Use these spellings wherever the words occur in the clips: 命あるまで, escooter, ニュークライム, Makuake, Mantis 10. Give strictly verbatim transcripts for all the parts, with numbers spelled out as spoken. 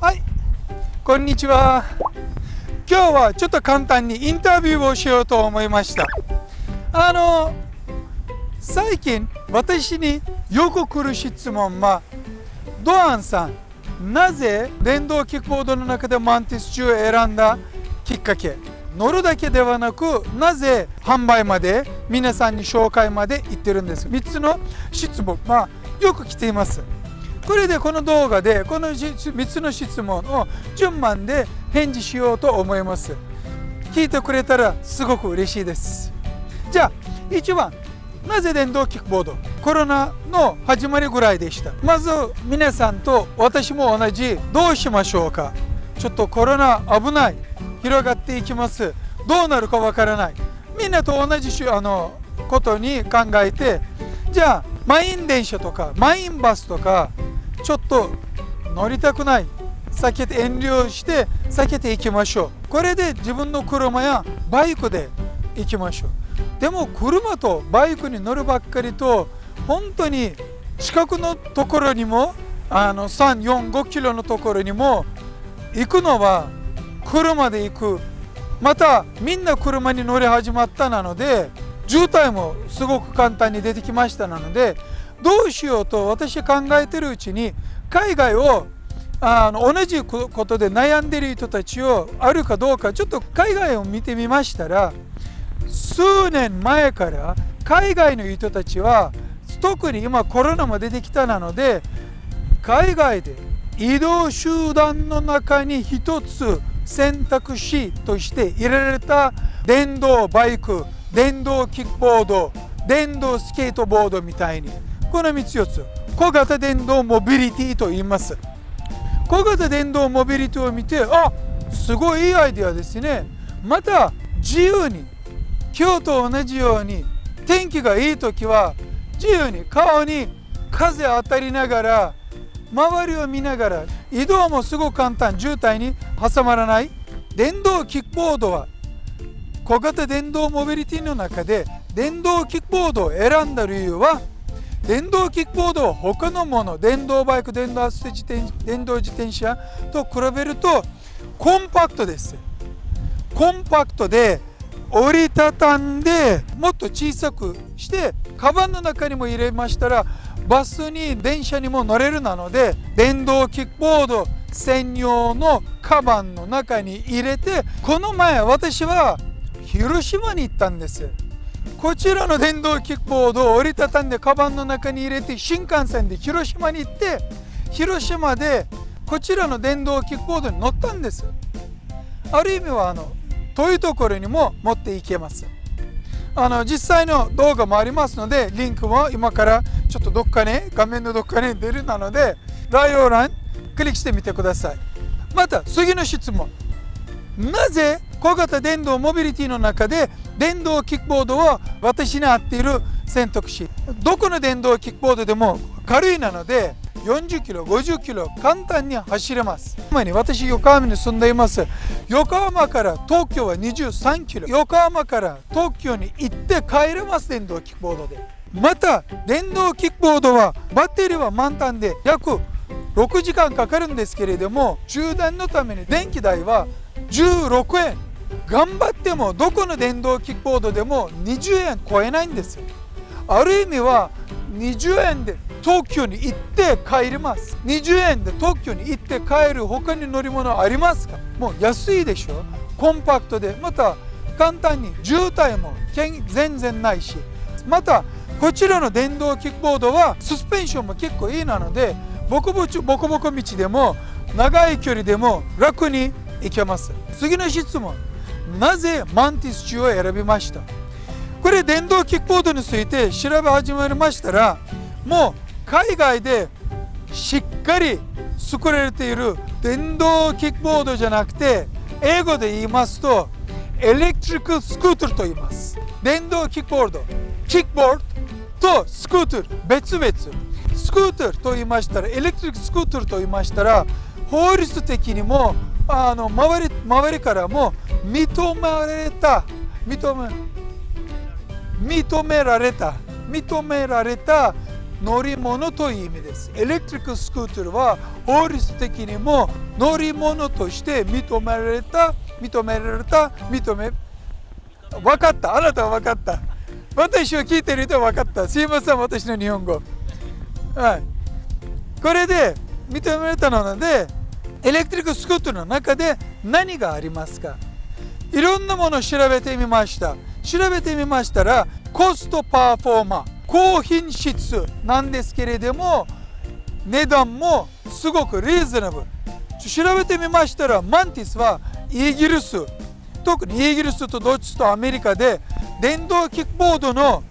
はい、こんにちは。今日はちょっと簡単にインタビューをしようと思いました。あの最近私によく来る質問は、ドアンさん、なぜ電動キックボードの中でマンティスじゅうを選んだきっかけ、乗るだけではなく、なぜ販売まで皆さんに紹介まで行ってるんです。みっつの質問、まあ、よく来ています。これでこの動画でこのみっつの質問を順番で返事しようと思います。聞いてくれたらすごく嬉しいです。じゃあいちばん、なぜ電動キックボード。コロナの始まりぐらいでした。まず皆さんと私も同じ、どうしましょうか。ちょっとコロナ危ない、広がっていきます、どうなるかわからない、みんなと同じあのことに考えて、じゃあ満員電車とか満員バスとかちょっと乗りたくない、避けて遠慮して避けていきましょう。これで自分の車やバイクで行きましょう。でも車とバイクに乗るばっかりと、本当に近くのところにもあのさん、よん、ごキロのところにも行くのは車で行く、またみんな車に乗り始まったなので、渋滞もすごく簡単に出てきましたなので、どうしようと私考えてるうちに、海外をあの同じことで悩んでる人たちをあるかどうか、ちょっと海外を見てみましたら、数年前から海外の人たちは、特に今コロナも出てきたなので、海外で移動手段の中に一つ選択肢として入れられた電動バイク、電動キックボード、電動スケートボードみたいに、このみっつよっつ、小型電動モビリティと言います。小型電動モビリティを見て、あ、すごいいいアイデアですね。また自由に、今日と同じように天気がいい時は自由に顔に風当たりながら、周りを見ながら、移動もすごく簡単、渋滞に挟まらない。電動キックボードは小型電動モビリティの中で電動キックボードを選んだ理由は、電動キックボードは他のもの、電動バイク、電動アシスト自転、電動自転車と比べるとコンパクトです。コンパクトで、折りたたんでもっと小さくして、カバンの中にも入れましたら、バスに電車にも乗れるなので、電動キックボード専用のカバンの中に入れて、この前私は広島に行ったんです。こちらの電動キックボードを折りたたんでカバンの中に入れて、新幹線で広島に行って、広島でこちらの電動キックボードに乗ったんです。ある意味はあの遠いところにも持っていけます。あの実際の動画もありますので、リンクも今からちょっとどっかね、画面のどっかに出るなので、概要欄クリックしてみてください。また次の質問、なぜ小型電動モビリティの中で電動キックボードは私に合っている選択肢。どこの電動キックボードでも軽いなので、よんじゅっキロ、ごじゅっキロ簡単に走れます。今に私、横浜に住んでいます。横浜から東京はにじゅうさんキロ、横浜から東京に行って帰れます、電動キックボードで。また電動キックボードはバッテリーは満タンで約ろくじかんかかるんですけれども、充電のために電気代はじゅうろくえん、頑張ってもどこの電動キックボードでもにじゅうえん超えないんですよ。ある意味はにじゅうえんで東京に行って帰ります。にじゅうえんで東京に行って帰る他に乗り物ありますか。もう安いでしょ、コンパクトで、また簡単に、渋滞も全然ないし、またこちらの電動キックボードはサスペンションも結構いいなので、ボコボコボコボコ道でも長い距離でも楽に行けます。次の質問、なぜマンティスじゅうを選びました。これ電動キックボードについて調べ始めましたら、もう海外でしっかり作られている電動キックボードじゃなくて、英語で言いますとエレクトリックスクーターと言います。電動キックボード、キックボードとスクーター別々、スクーターと言いましたら、エレクトリックスクーターと言いましたら、法律的にもあの周り、周りからも認められた、認め、認められた、認められた乗り物という意味です。エレクトリックスクーターは法律的にも乗り物として認められた認められた認め分かった、あなたは分かった、私は聞いてる人は分かった、すいません私の日本語、はい、これで認められたのでエレクトリックスクーターの中で何がありますか、いろんなものを調べてみました。調べてみましたらコストパフォーマー、高品質なんですけれども値段もすごくリーズナブル。調べてみましたらマンティスはイギリス、特にイギリスとドイツとアメリカで電動キックボードの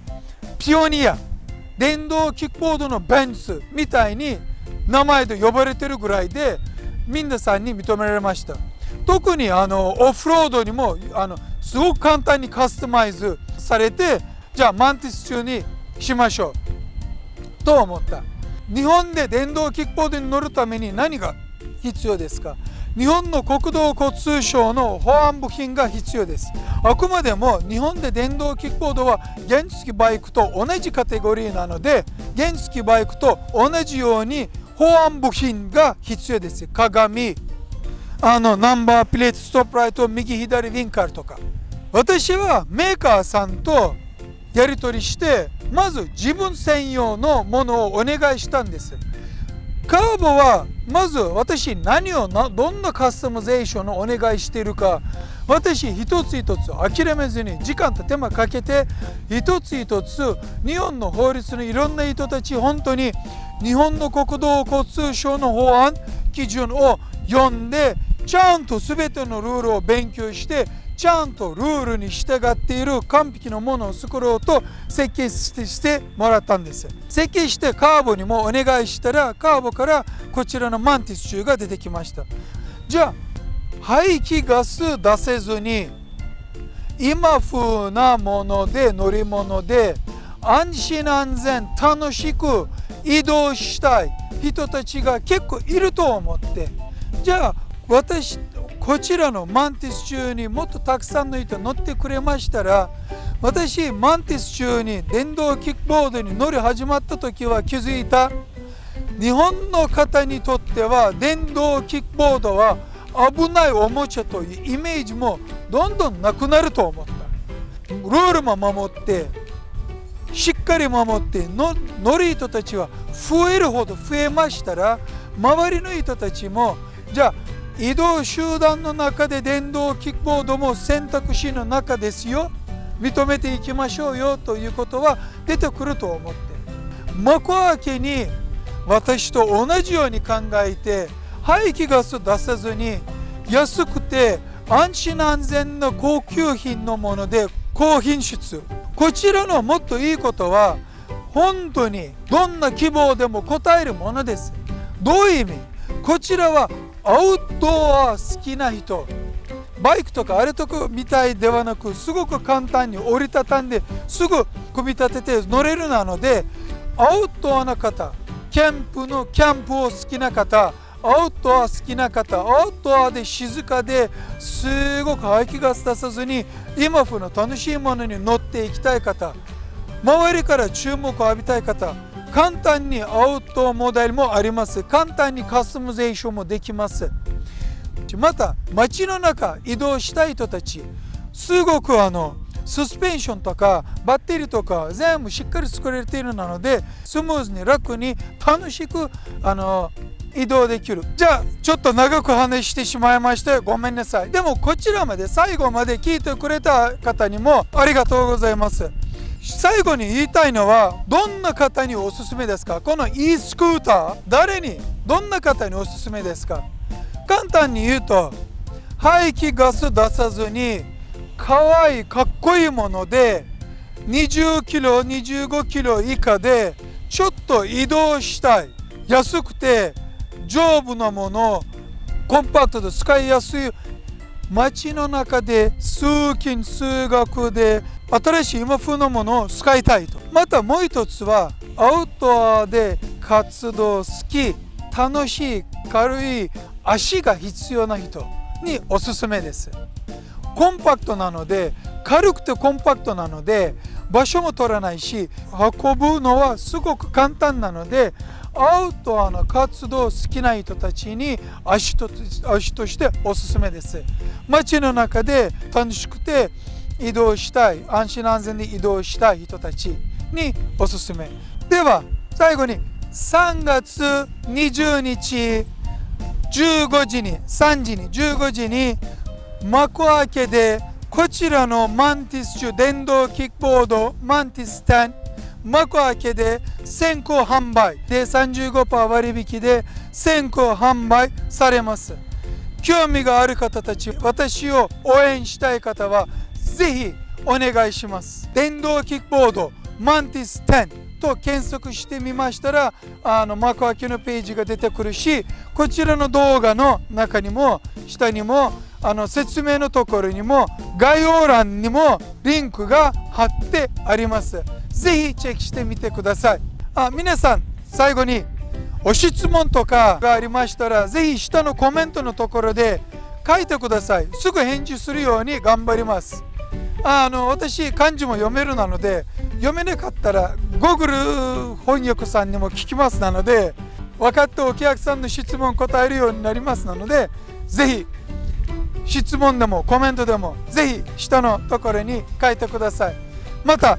ピオニア、電動キックボードのベンツみたいに名前で呼ばれてるぐらいで皆さんに認められました。特にあのオフロードにもあのすごく簡単にカスタマイズされて、じゃあマンティス中にしましょうと思った。日本で電動キックボードに乗るために何が必要ですか。日本の国土交通省の保安部品が必要です。あくまでも日本で電動キックボードは原付バイクと同じカテゴリーなので、原付バイクと同じように保安部品が必要です。鏡、あのナンバープレート、ストップライト、右左ウィンカーとか。私はメーカーさんとやり取りしてまず自分専用のものをお願いしたんです。カーボはまず私何をなどんなカスタマイゼーションをお願いしているか、私一つ一つ諦めずに時間と手間かけて一つ一つ日本の法律のいろんな人たち、本当に日本の国土交通省の法案基準を読んでちゃんと全てのルールを勉強してちゃんとルールに従っている完璧なものを作ろうと設計してもらったんです。設計してカーボにもお願いしたらカーボからこちらのマンティス中が出てきました。じゃあ排気ガス出せずに今風なもので乗り物で安心安全楽しく移動したい人たちが結構いると思って、じゃあ私こちらのマンティス中にもっとたくさんの人乗ってくれましたら、私マンティス中に電動キックボードに乗り始まった時は気づいた、日本の方にとっては電動キックボードは危ないおもちゃというイメージもどんどんなくなると思った。ルールも守ってしっかり守って乗る人たちは増えるほど増えましたら、周りの人たちもじゃあ移動集団の中で電動キックボードも選択肢の中ですよ、認めていきましょうよということは出てくると思って、幕開けに私と同じように考えて排気ガス出さずに安くて安心安全な高級品のもので高品質、こちらのもっといいことは本当にどんな希望でも応えるものです。どういう意味、こちらはアウトア好きな人、バイクとかあれとかみたいではなくすごく簡単に折りたたんですぐ組み立てて乗れるなので、アウトアな方、キャンプのキャンプを好きな方、アウトア好きな方、アウトアで静かですごく排気ガス出さずに今風の楽しいものに乗っていきたい方、周りから注目を浴びたい方、簡単にアウトモデルもあります。簡単にカスタマイゼーションもできます。また街の中移動したい人たち、すごくあのサスペンションとかバッテリーとか全部しっかり作られているなのでスムーズに楽に楽しくあの移動できる。じゃあちょっと長く話してしまいましてごめんなさい。でもこちらまで最後まで聞いてくれた方にもありがとうございます。最後に言いたいのはどんな方におすすめですか、この e スクーター誰にどんな方におすすめですか。簡単に言うと排気ガス出さずにかわいいかっこいいものでにじゅっキロにじゅうごキロ以下でちょっと移動したい、安くて丈夫なもの、コンパクトで使いやすい、街の中で通勤通学で新しい今風のものを使いたいと。またもう一つはアウトアで活動好き楽しい軽い足が必要な人におすすめです。コンパクトなので軽くてコンパクトなので場所も取らないし、運ぶのはすごく簡単なので、アウトアの活動好きな人たちに足と、足としておすすめです。街の中で楽しくて移動したい、安心安全に移動したい人たちにおすすめ。では最後にさんがつにじゅうにちじゅうごじにさんじにじゅうごじに幕開けで、こちらのマンティス州電動キックボードマンティスじゅう幕開けで先行販売で さんじゅうごパーセント 割引で先行販売されます。興味がある方たち、私を応援したい方はぜひお願いします。電動キックボードマンティスじゅうと検索してみましたら、あの幕開けのページが出てくるし、こちらの動画の中にも下にもあの説明のところにも概要欄にもリンクが貼ってあります。ぜひチェックしてみてください。あ、皆さん最後にお質問とかがありましたら、ぜひ下のコメントのところで書いてください。すぐ返事するように頑張ります。あの私漢字も読めるなので、読めなかったら Google 翻訳さんにも聞きますなので、分かったお客さんの質問答えるようになりますなので、ぜひ質問でもコメントでもぜひ下のところに書いてください。また